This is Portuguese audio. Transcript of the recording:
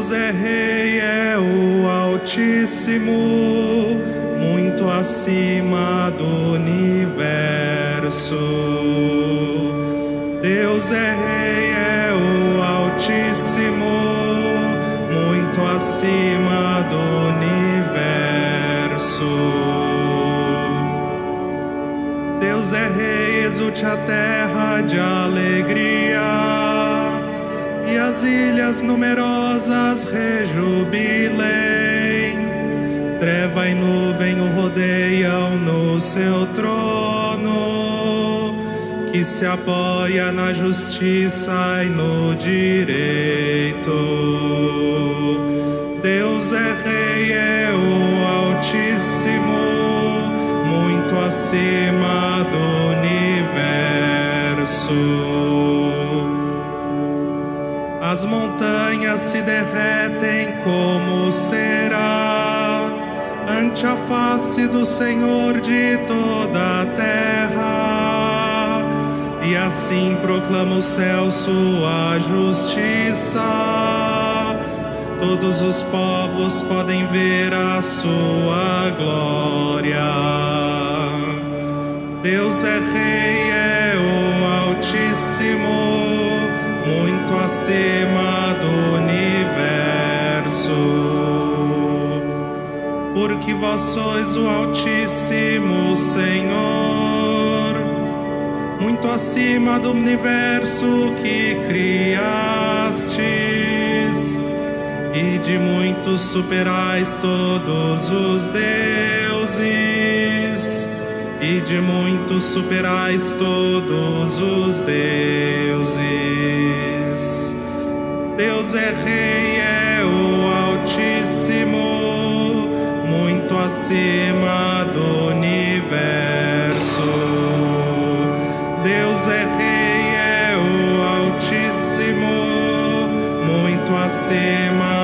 Deus é Rei, é o Altíssimo, muito acima do universo. Deus é Rei, é o Altíssimo, muito acima do universo. Deus é Rei, exulte a terra de alegria, e as ilhas numerosas rejubilem. Treva e nuvem o rodeiam no seu trono, que se apoia na justiça e no direito. Deus é Rei, é o Altíssimo, muito acima do universo. As montanhas se derretem como será ante a face do Senhor de toda a terra. E assim proclama o céu sua justiça. Todos os povos podem ver a sua glória. Deus é Rei, é o Altíssimo, muito acima do universo. Porque vós sois o Altíssimo Senhor, muito acima do universo que criastes, e de muitos superais todos os deuses, e de muitos superais todos os deuses. Deus é Rei, é o Altíssimo, muito acima do universo. Deus é Rei, é o Altíssimo, muito acima